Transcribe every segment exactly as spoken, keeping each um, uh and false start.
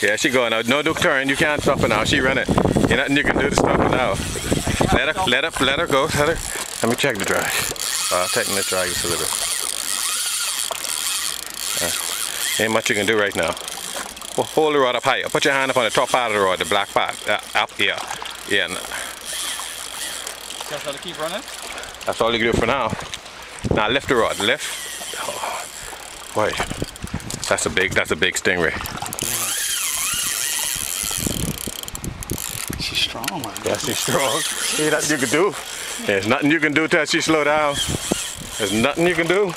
Yeah, she going out. No, don't turn. You can't stop her now. She run it. Ain't nothing you can do to stop her now. Let her, let her, let her go. Let her. Let me check the drag. Uh, I'll tighten the drag just a little bit. Uh, ain't much you can do right now. Well, hold the rod up higher. Put your hand up on the top part of the rod, the black part. Uh, up here. Yeah. No. Just let her keep running. That's all you can do for now. Now lift the rod. Lift. Oh, boy, that's a big. That's a big stingray. She's strong, man. Yeah, she's strong. There's nothing you can do. There's nothing you can do till she slow down. There's nothing you can do.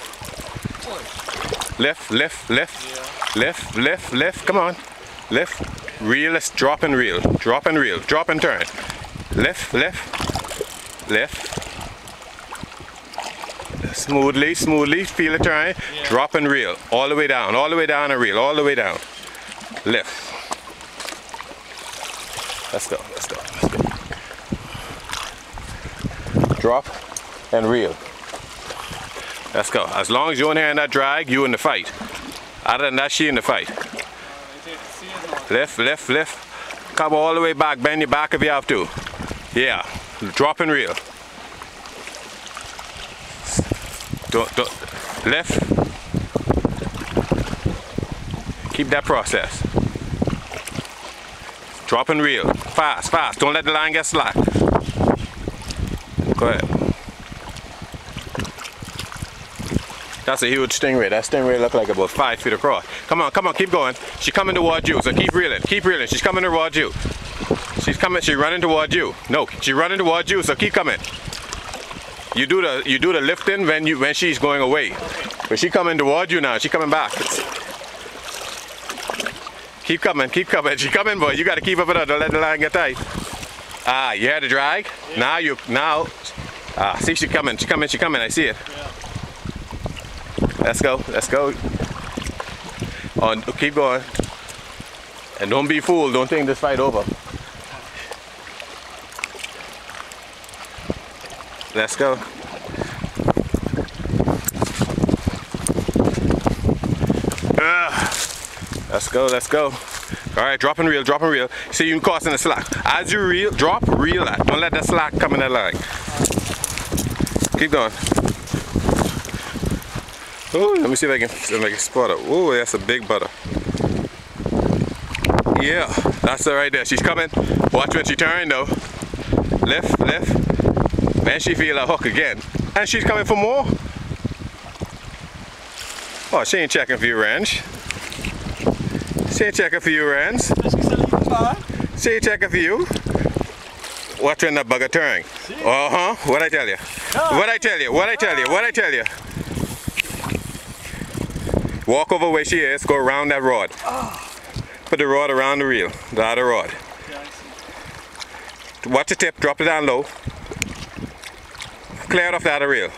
Lift, lift, lift, yeah. lift, lift, lift. Come on, lift. Reel, drop and reel, drop and reel, drop and turn. Lift, lift, lift. Smoothly, smoothly, feel it turn, yeah. Drop and reel, all the way down, all the way down and reel, all the way down. Lift. Let's go, let's go, let's go. Drop and reel. Let's go. As long as you're in here in that drag, you in the fight. Other than that, she in the fight. Lift, lift, lift. Come all the way back, bend your back if you have to. Yeah, drop and reel. Don't, don't, lift. Keep that process. Drop and reel. Fast, fast. Don't let the line get slack. Go ahead. That's a huge stingray. That stingray look like about five feet across. Come on, come on, keep going. She's coming towards you, so keep reeling. Keep reeling. She's coming towards you. She's coming, she's running towards you. No, she's running towards you, so keep coming. You do the you do the lifting when you when she's going away, but she coming towards you now. She coming back. Keep coming, keep coming. She coming, boy. You got to keep up with her. Don't let the line get tight. Ah, you had the drag. Yeah. Now you now. Ah, see she coming. She coming. She coming. I see it. Yeah. Let's go. Let's go. On. Keep going. And don't be fooled. Don't think this fight over. Let's go. Uh, let's go, let's go. Alright, drop and reel, drop and reel. See, you're crossing the slack. As you reel, drop, reel that. Don't let that slack come in that line. Keep going. Ooh, let me see if I can, if I can spot it. Ooh, that's a big butter. Yeah, that's her right there. She's coming. Watch when she turn though. Lift, lift. And she feel a hook again. And she's coming for more. Oh, she ain't checking for your range. She ain't checking for your range. She ain't checking for you. Watch when that bugger turn. Uh-huh. What I tell you? What I tell you? What I tell you? What I tell you? Walk over where she is. Go around that rod. Put the rod around the reel. The other rod. Watch the tip. Drop it down low. Clear it off the other reel.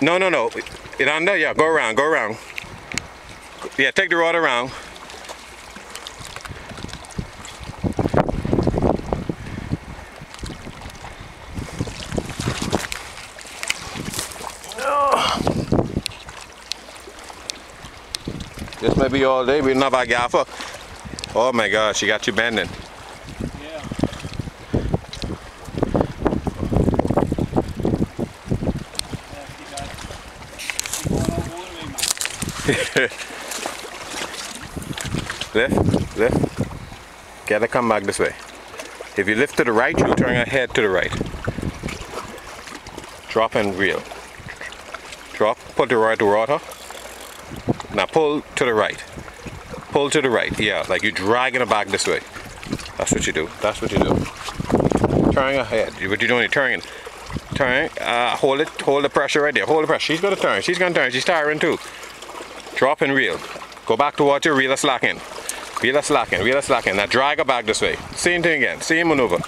No, no, no. It under, yeah, go around, go around. Yeah, take the rod around. This may be all day, we never have a gaffer. Oh my gosh, she got you bending. Lift, lift. Gotta come back this way. If you lift to the right, you'll turn your head to the right. Drop and reel. Drop, pull to the right to water. Now pull to the right. Pull to the right, yeah, like you're dragging it back this way. That's what you do, that's what you do. Turn your head, what you're doing, you're turning. Turn, uh, hold it, hold the pressure right there, hold the pressure. She's gonna turn, she's gonna turn, she's tiring too. Drop and reel. Go back towards your reel, slacking. Reel, slacking. Reel, slacking. Now drag her back this way. Same thing again. Same maneuver.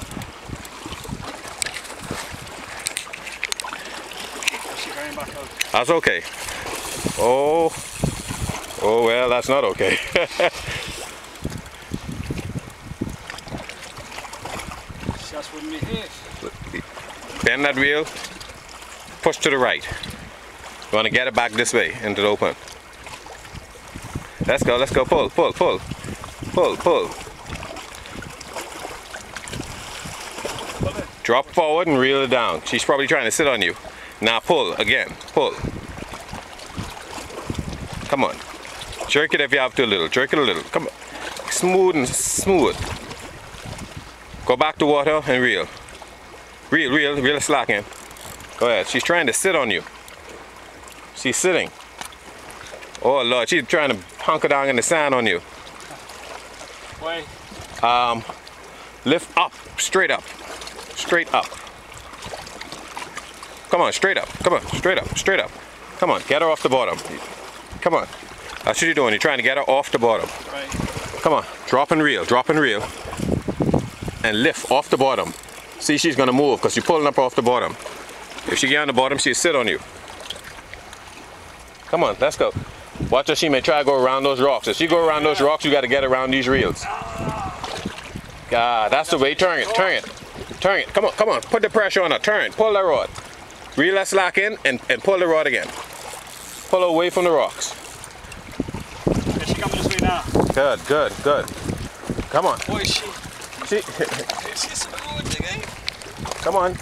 That's okay. Oh, oh well, that's not okay. Bend that reel. Push to the right. You want to get it back this way into the open. Let's go, let's go, pull, pull, pull. Pull, pull. Drop forward and reel it down. She's probably trying to sit on you. Now pull, again, pull. Come on. Jerk it if you have to a little, jerk it a little. Come on. Smooth and smooth. Go back to water and reel. Reel, reel, reel it slack in. Go ahead, she's trying to sit on you. She's sitting. Oh Lord, she's trying to hunker down in the sand on you. Wait. Um, lift up, straight up. Straight up. Come on, straight up. Come on, straight up, straight up. Come on, get her off the bottom. Come on. That's what you're doing. You're trying to get her off the bottom. Right. Come on, drop and reel, drop and reel. And lift off the bottom. See, she's going to move because you're pulling up off the bottom. If she gets on the bottom, she'll sit on you. Come on, let's go. Watch her, she may try to go around those rocks. If she go around those rocks, you got to get around these reels. God, that's the way. Turn it, turn it. Turn it, come on, come on, put the pressure on her, turn, pull that rod. Reel that slack in and, and pull the rod again. Pull away from the rocks. Yeah, she's coming this way now. Good, good, good. Come on. Boy, she... she she's smooth, again. Come on.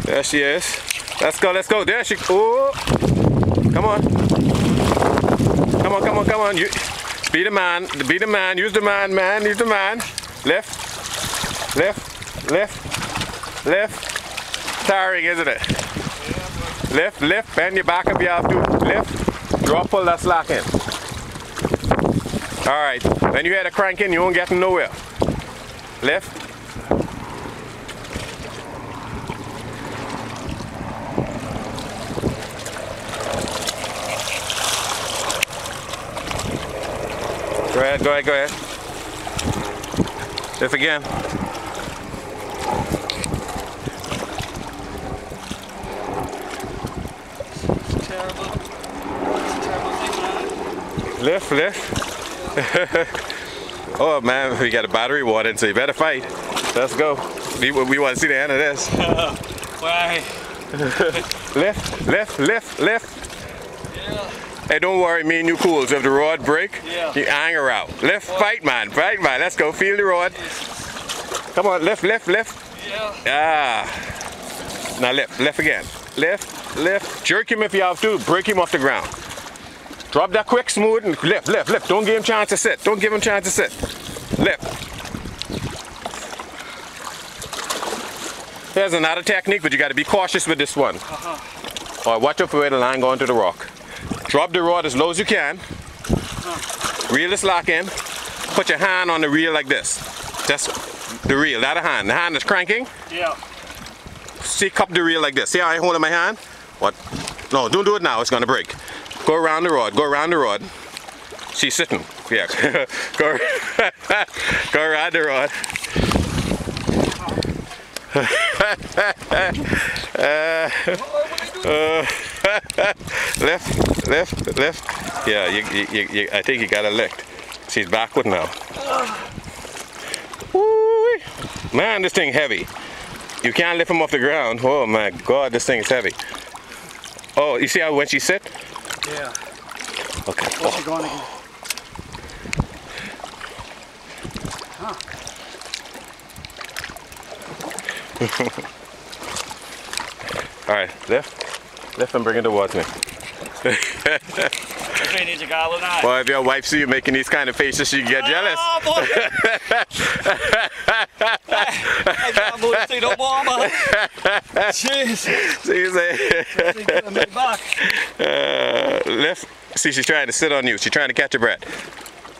There she is. Let's go, let's go, there she... Oh! Come on. Come on, come on, come on. You... Be the man, be the man, use the man, man, use the man. Lift, lift, lift, lift. Tiring, isn't it? Yeah, lift, lift, bend your back if you have to. Lift, drop, pull that slack in. All right, when you hear the cranking, you won't get nowhere. Lift. Go ahead, go ahead, go ahead. Lift again. It's terrible. It's a terrible thing, man. Lift, lift. Oh man, we got a battery warning, so you better fight. Let's go. We, we want to see the end of this. Why? Lift, lift, lift, lift. Yeah. Hey, don't worry, me and you cool. So if the rod break, yeah. You hang her out. Lift, oh. Fight, man, fight, man. Let's go, feel the rod. Jesus. Come on, lift, lift, lift. Yeah. Ah. Now lift, lift again. Lift, lift. Jerk him if you have to. Break him off the ground. Drop that quick, smooth, and lift, lift, lift. Don't give him chance to sit. Don't give him chance to sit. Lift. Here's another technique, but you got to be cautious with this one. Uh-huh. All right, watch out for where the line going to the rock. Drop the rod as low as you can. Reel the slack in. Put your hand on the reel like this. That's the reel, not a hand. The hand is cranking. Yeah. See, cup the reel like this. See how I hold in my hand? What? No, don't do it now. It's going to break. Go around the rod. Go around the rod. She's sitting. Yeah. Go, go around the rod. uh, uh, lift, lift, lift. Yeah, you, you, you, I think you got her licked. She's backward now. Woo-wee. Man, this thing heavy. You can't lift him off the ground. Oh my God, this thing is heavy. Oh, you see how when she sit? Yeah. Okay. Where's she going again? Huh. All right, lift, lift and bring it towards me. Well, if your wife see you making these kind of faces, she can get jealous. I can't move this thing no more, man. Jeez. So you say, uh, lift. See, she's trying to sit on you. She's trying to catch her breath.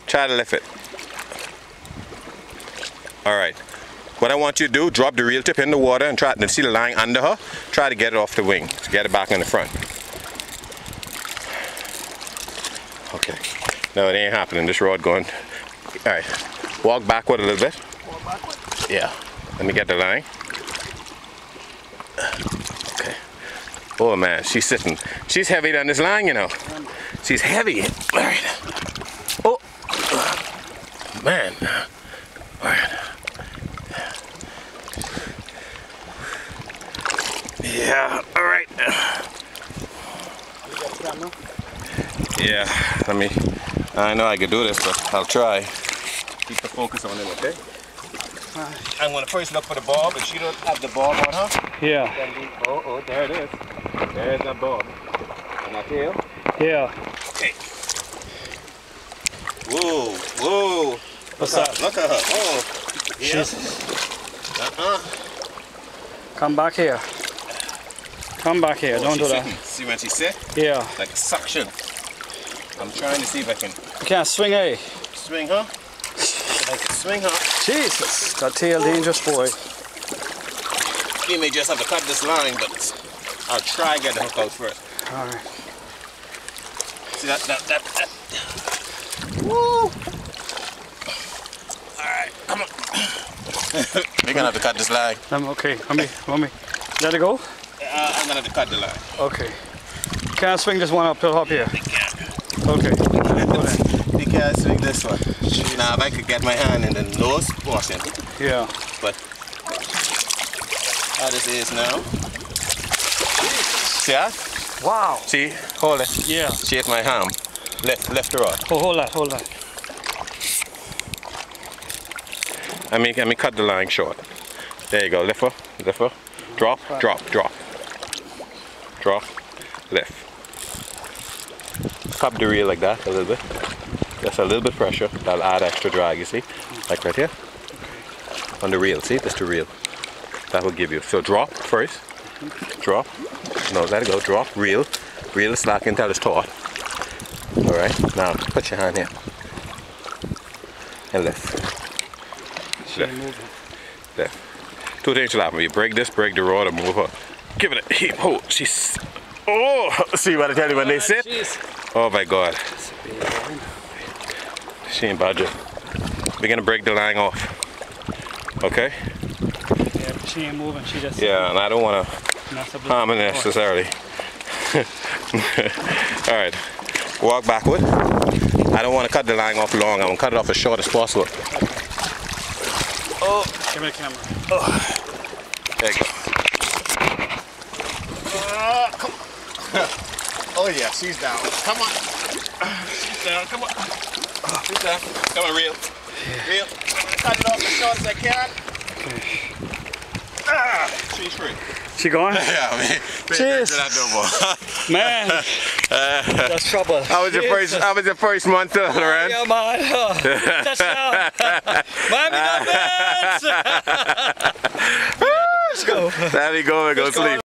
Try to lift it. All right. What I want you to do, drop the reel tip in the water and try to see the line under her. Try to get it off the wing, to get it back in the front. Okay. No, it ain't happening. This rod going. All right. Walk backward a little bit. Walk backward? Yeah. Let me get the line. Okay. Oh man, she's sitting. She's heavier than this line, you know. She's heavy. All right. Oh. Man. All right. Yeah, all right. Yeah, let me, I know I could do this, but I'll try. Keep the focus on it, okay? I'm gonna first look for the bulb. If she don't have the bulb on her, yeah. Then we, oh, oh, there it is. There's that bulb. Can I tell? Yeah. Okay. Whoa, whoa. What's look up? Her, look at her. Oh. Yeah. Uh-uh. Come back here. Come back here. Oh, don't do sitting. That. See what she said? Yeah. Like suction. I'm trying to see if I can. You can't swing, eh? Swing her. I can swing her. Jesus, that tail dangerous, boy. You may just have to cut this line, but I'll try and get the hook out first. All right. See that, that, that, that. Woo! All right, come on. We're gonna have to cut this line. I'm okay. Mommy, mommy, let it go. Uh, I'm gonna have to cut the line. Okay. You can't swing this one up till up here. You can't. Okay. You can't swing this one. Now if I could get my hand in the nose portion. Yeah. But how this is now. See that? Wow. See? Hold it. Yeah. She hit my hand. Left left the rod. Oh, hold that, hold that. I mean let me cut the line short. There you go. Lift her, lift her. Drop, right. drop, drop. Drop. Lift. Cup the reel like that a little bit. Just a little bit pressure, that'll add extra drag, you see? Like right here. Okay. On the reel, see? That's the reel. That will give you. So drop first. Mm-hmm. Drop. No, let it go. Drop, reel. Reel is slack until it's taut. Alright, now put your hand here. And lift. She lift. Lift. Two things will happen. You break this, break the rod, and move her. Give it a heap. Oh, she's. Oh! See what I tell you when oh, they sit? Geez. Oh my God. She ain't budget. We're gonna break the line off. Okay? Yeah, but she ain't moving, she just. Yeah, and I don't wanna harm her necessarily. Alright, walk backward. I don't wanna cut the line off long, I wanna cut it off as short as possible. Oh! Give me the camera. Oh. There you go. Uh, come on. Oh, yeah, she's down. Come on. She's down, come on. Come on, reel. Reel. I'm gonna cut it off as short as I can. Okay. Ah, she's free. She gone? Yeah, man. Cheers. Man. Uh, that's trouble. How was, your first, how was your first month, uh, Loren? Yeah, man. Oh, touchdown. Miami Dolphins. Let's go. There we go. We go sleep.